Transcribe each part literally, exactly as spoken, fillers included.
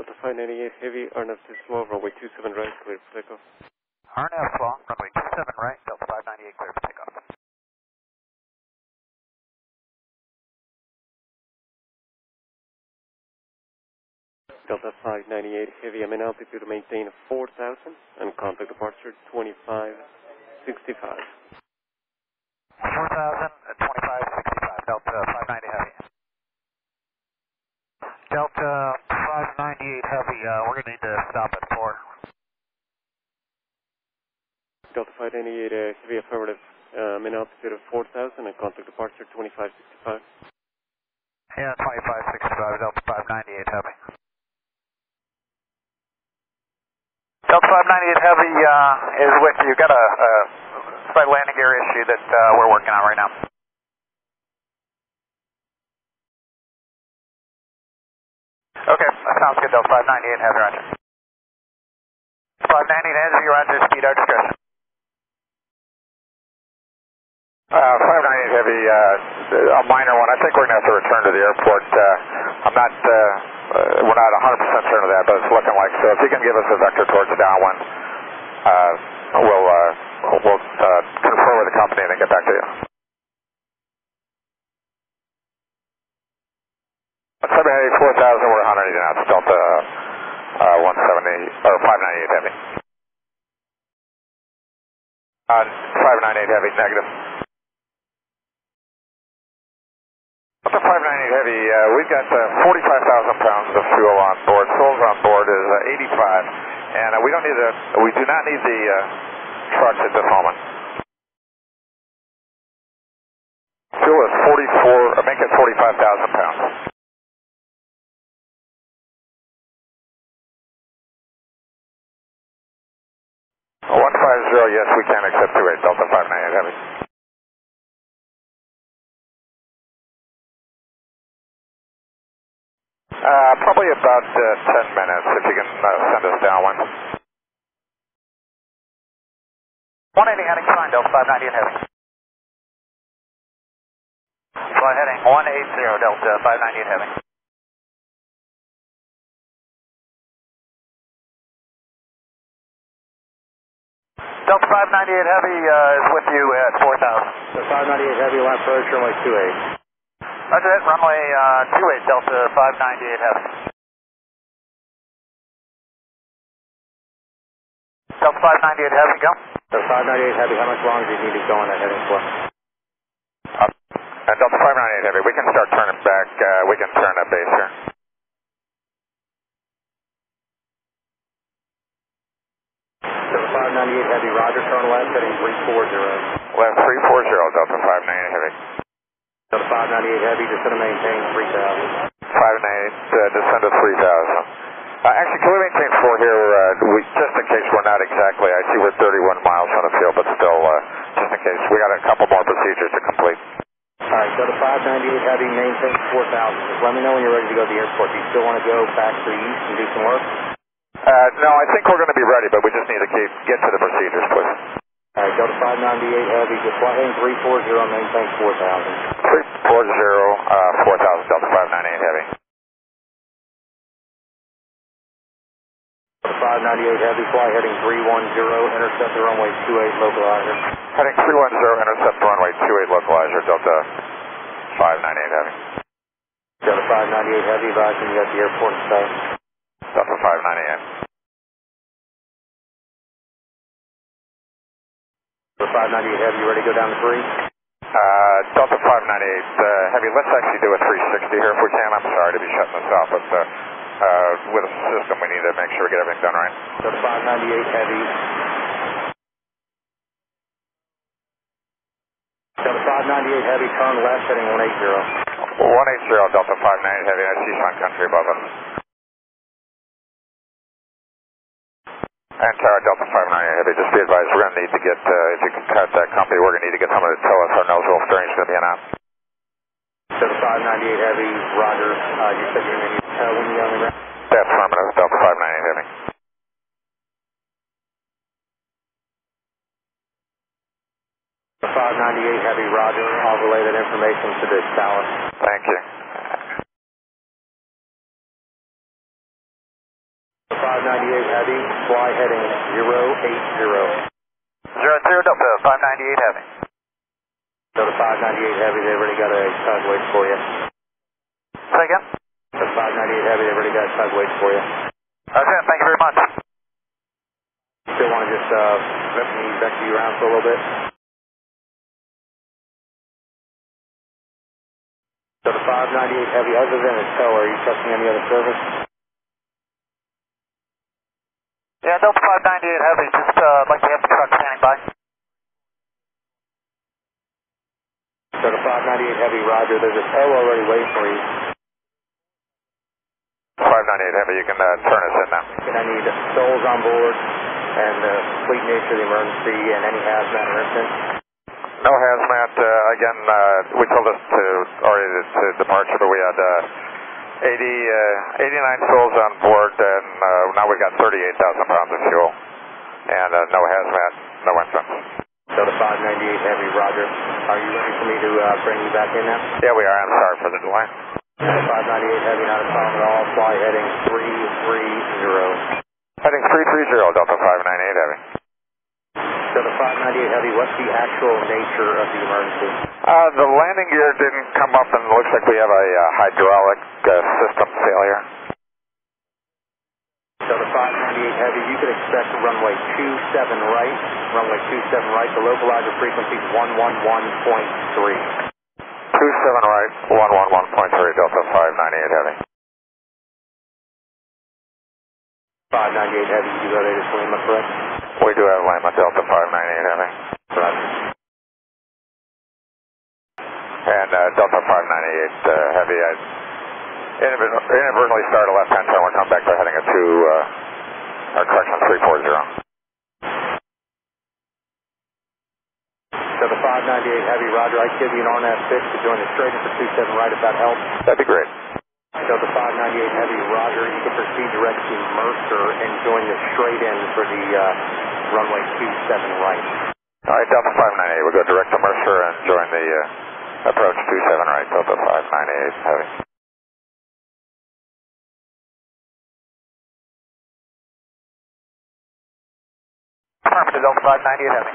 Delta five ninety-eight Heavy, R N A V SLAWW, runway two seven right, clear for takeoff. R N A V SLAWW, runway two seven right, Delta five ninety-eight, clear for takeoff. Delta five ninety-eight Heavy, I'm in altitude, maintain four thousand, and contact departure twenty-five sixty-five. four thousand, twenty-five sixty-five, Delta five ninety Heavy. Delta five ninety-eight Heavy, uh, we're going to need to stop at four. Delta five ninety-eight uh, Heavy, affirmative, uh, I'm in altitude of four thousand, and contact departure twenty-five sixty-five. Yeah, twenty-five sixty-five, Delta five ninety-eight Heavy. Delta five ninety-eight Heavy uh, is with you. Got a, a slight landing gear issue that uh, we're working on right now. Okay, that sounds good. Delta five ninety-eight Heavy, roger. five ninety-eight Heavy, roger. Speed our discretion. Uh, five ninety-eight Heavy, uh, a minor one. I think we're going to have to return to the airport. Uh, I'm not... Uh, Uh, we're not one hundred percent certain of that, but it's looking like so. If you can give us a vector towards downwind, uh, we'll uh, we'll uh, confer with the company and then get back to you. Seven eighty four thousand. We're one hundred eighty knots. Delta uh, one seventy or five ninety eight heavy. Uh, five ninety eight heavy negative. Delta five ninety-eight Heavy, uh, we've got uh, forty-five thousand pounds of fuel on board. Souls on board is uh, eighty-five, and uh, we don't need the, we do not need the uh, trucks at this moment. Fuel is forty-four, or make it forty-five thousand pounds. one five zero, yes, we can accept two eight Delta five ninety-eight Heavy. Uh, probably about uh, ten minutes, if you can uh, send us downwind. one eighty heading sign, Delta five ninety-eight Heavy. Fly heading one eighty, Delta five ninety-eight Heavy. Delta five ninety-eight Heavy uh, is with you at four thousand. So five ninety-eight Heavy, line approach, runway two eight. Roger that, runway uh, two eight Delta five ninety-eight Heavy. Delta five ninety-eight Heavy, go. Delta five ninety-eight Heavy, how much longer do you need to go on that heading for? Uh, Delta five ninety-eight Heavy, we can start turning back, uh, we can turn up base here. Delta five ninety-eight Heavy, roger, turn left, heading three four zero. Left three four zero, Delta five ninety-eight Heavy. Delta five ninety-eight Heavy, descend to maintain three thousand. five ninety-eight, uh, descend to three thousand. Uh, actually, can we maintain four here, uh, we, just in case we're not exactly, I see we're thirty-one miles from the field, but still, uh, just in case, we got a couple more procedures to complete. Alright, Delta five ninety-eight Heavy, maintain four thousand. Just let me know when you're ready to go to the airport. Do you still want to go back to the east and do some work? Uh, no, I think we're going to be ready, but we just need to keep, get to the procedures, please. Alright, Delta five ninety-eight Heavy, just fly heading three four zero, maintain four thousand. three four zero, uh, four thousand, Delta five ninety-eight Heavy. Delta five ninety-eight Heavy, fly heading three one zero, intercept the runway two eight localizer. Heading three one zero, intercept the runway two eight localizer, Delta five ninety-eight Heavy. Delta five ninety-eight Heavy, advising you at the airport site. Delta five ninety-eight. Delta five ninety-eight Heavy, you ready to go down to three? Uh, Delta five ninety-eight uh, Heavy, let's actually do a three sixty here if we can. I'm sorry to be shutting this off, but uh, uh, with a system we need to make sure we get everything done right. Delta five ninety-eight Heavy. Delta five ninety-eight Heavy, turn left, heading one eighty. one eighty, Delta five ninety-eight Heavy, I see sun country above us. And Tower Delta five ninety-eight Heavy, just be advised, we're going to need to get, uh, if you can contact that company, we're going to need to get someone to tell us our nose roll steering is going to be on out. Delta five ninety-eight Heavy, roger. Uh, you said you're going to need to tell when you're on the ground? That's affirmative, Delta five ninety-eight Heavy. Delta five ninety-eight Heavy, roger. I'll relay that information to the tower. Thank you. Delta five ninety-eight Heavy, fly heading zero eight zero. zero zero Delta five ninety-eight Heavy. Delta five ninety-eight Heavy, they've already got a tug waiting for you. Say again? Delta five ninety-eight Heavy, they've already got a tug waiting for you. Okay, thank you very much. Still want to just uh, rip me back to you around for a little bit? Delta five ninety-eight Heavy, other than a tow, are you trusting any other service? Yeah, Delta five ninety-eight Heavy, just uh, like to have the truck standing by. Delta five ninety-eight Heavy, roger, there's a tow already waiting for you. five ninety-eight Heavy, you can uh, turn us in now. And I need souls on board and the uh, complete nature of the emergency and any hazmat or incident. No hazmat. Uh, again, uh, we told us to already to departure, but we had uh, eighty, uh, eighty-nine souls on board, and uh, now we've got thirty-eight thousand pounds of fuel. And uh, no hazmat, no incidents. Delta five ninety-eight Heavy, roger. Are you ready for me to uh, bring you back in now? Yeah, we are. I'm sorry for the delay. Delta five ninety-eight Heavy, not a problem at all. Fly heading three three zero. Heading three three zero, Delta five ninety-eight Heavy. Delta five ninety-eight Heavy, what's the actual nature of the emergency? Uh, the landing gear didn't come up, and it looks like we have a uh, hydraulic uh, system failure. Delta five ninety-eight Heavy, you could expect runway two seven right. Runway two seven right, the localizer frequency is one one one point three. two seven right, one one one point three, Delta five ninety-eight Heavy. five ninety-eight Heavy, you go there to Lima, correct? We do have Lima, Delta five ninety-eight Heavy. Roger. And uh, Delta five ninety-eight uh, Heavy, I inadvertently started a left-hand turn. We're coming back to heading a two, uh, our correction three four zero. Delta five ninety-eight Heavy, roger. I give you an R N A V six to join us straight into two seven right, if that helps. That'd be great. Delta five ninety-eight Heavy, roger. You can proceed direct to Mercer and join us straight in for the uh, runway two seven right. All right, Delta five ninety-eight, we'll go direct to Mercer and join the uh, approach two seven right, Delta five ninety-eight Heavy. Affirmative, Delta five ninety-eight Heavy.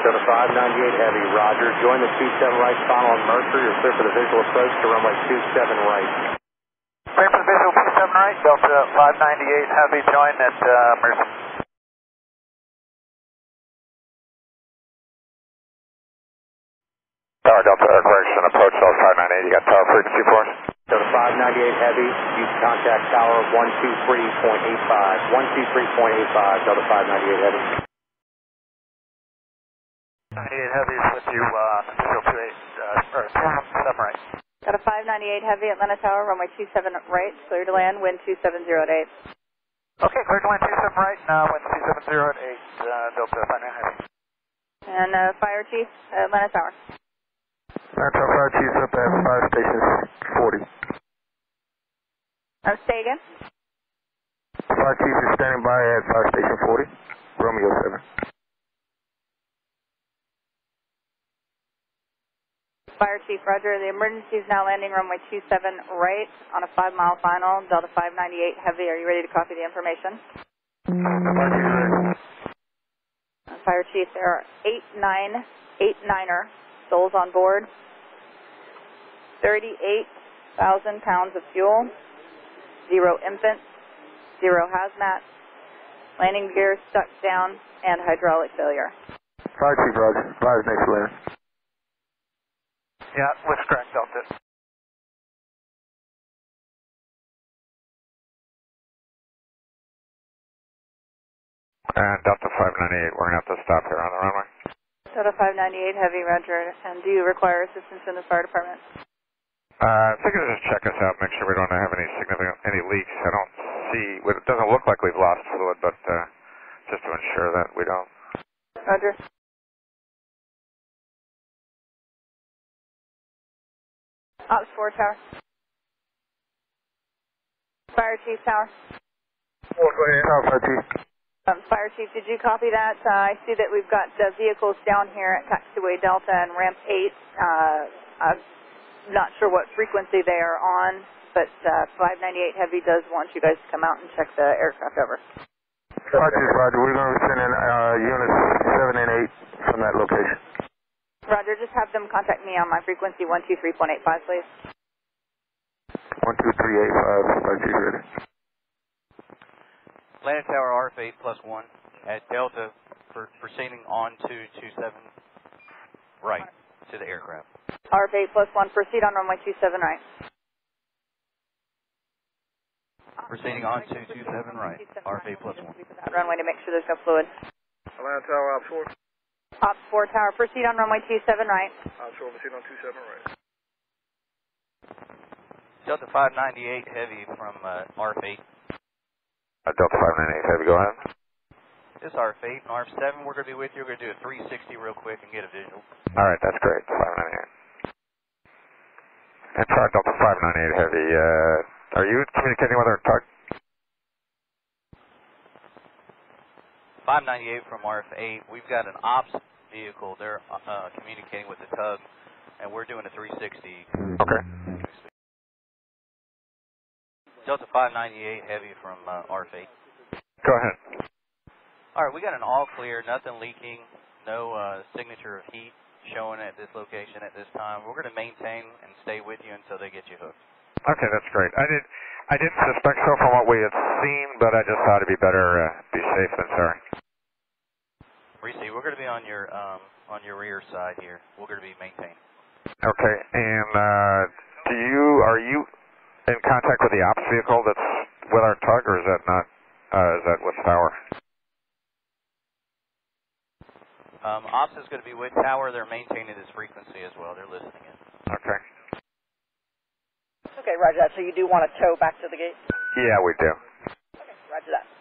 Delta five ninety-eight Heavy, roger. Join the two seven right final on Mercer. You're clear for the visual approach to runway two seven right. Clear for the visual two seven right, Delta five ninety-eight Heavy, join at uh, Mercer. Tower Delta, uh, correction, approach Delta five ninety-eight, you got tower frequency for us? Delta five ninety-eight Heavy, you contact tower one two three point eight five, one two three point eight five, Delta five ninety-eight Heavy. Delta five ninety-eight Heavy is with you, uh, visual two eight, uh, or seven right. Delta five ninety-eight Heavy, Atlanta Tower, runway two seven right, clear to land, wind two seven zero at eight. Okay, clear to land two seven right, now wind two seven zero at eight, uh, Delta five ninety-eight Heavy. And, uh, Fire Chief, Atlanta Tower. Atlanta Tower, Fire Chief, up at Fire Station forty. Uh, stay again? Fire Chief is standing by at Fire Station forty, Romeo seven. Fire Chief, roger. The emergency is now landing runway two seven right on a five mile final. Delta five ninety-eight Heavy, are you ready to copy the information? Fire Chief, there are eight nine eight niner souls on board, thirty-eight thousand pounds of fuel, zero infants, zero hazmat, landing gear stuck down, and hydraulic failure. Fire Chief, roger. Fire next land. Yeah, let's crack Delta. And Delta five ninety-eight, we're going to have to stop here on the runway. Delta five ninety-eight Heavy, roger. And do you require assistance from the fire department? Uh, I think I'll just check us out, make sure we don't have any significant, any leaks. I don't see, it doesn't look like we've lost fluid, but uh, just to ensure that we don't. Roger. Ops four Tower. Fire Chief Tower. Oh, go ahead. Oh, Fire Chief. Um, Fire Chief, did you copy that? Uh, I see that we've got uh, vehicles down here at Taxiway Delta and Ramp eight. Uh, I'm not sure what frequency they are on. but uh, five ninety-eight Heavy does want you guys to come out and check the aircraft over. Roger, Roger. We're going to send in uh, units seven and eight from that location. Roger, just have them contact me on my frequency one two three point eight five, please. one two three point eight five, Roger, ready. Land Tower R F eight plus one at Delta, for proceeding on two two seven right to the aircraft. R F eight plus one, proceed on runway two seven right. Proceeding on two two seven right, R F eight plus one. Runway to make sure there's no fluid. Land Tower, Ops four. Ops four Tower, proceed on runway two seven right. Ops four, proceed on two seven right. Delta five ninety-eight Heavy from uh, R F eight. Uh, Delta five ninety-eight Heavy, go ahead. This is R F eight and R F seven. We're going to be with you. We're going to do a three sixty real quick and get a visual. All right, that's great. five ninety-eight. And sorry, Delta five ninety-eight Heavy. Uh, are you communicating with our tug? five ninety-eight from R F eight. We've got an ops vehicle. They're uh, communicating with the tug, and we're doing a three sixty. Okay. Delta five ninety-eight Heavy from uh, R F eight. Go ahead. All right, we got an all clear, nothing leaking, no uh, signature of heat showing at this location at this time. We're going to maintain and stay with you until they get you hooked. Okay, that's great. I did, I didn't suspect so from what we had seen, but I just thought it'd be better uh, be safe than sorry. Reece, we're going to be on your um, on your rear side here. We're going to be maintaining. Okay, and uh, do you are you? in contact with the ops vehicle that's with our tug, or is that not, uh, is that with Tower? Um, ops is going to be with Tower. They're maintaining this frequency as well. They're listening in. Okay. Okay, roger that. So you do want to tow back to the gate? Yeah, we do. Okay, roger that.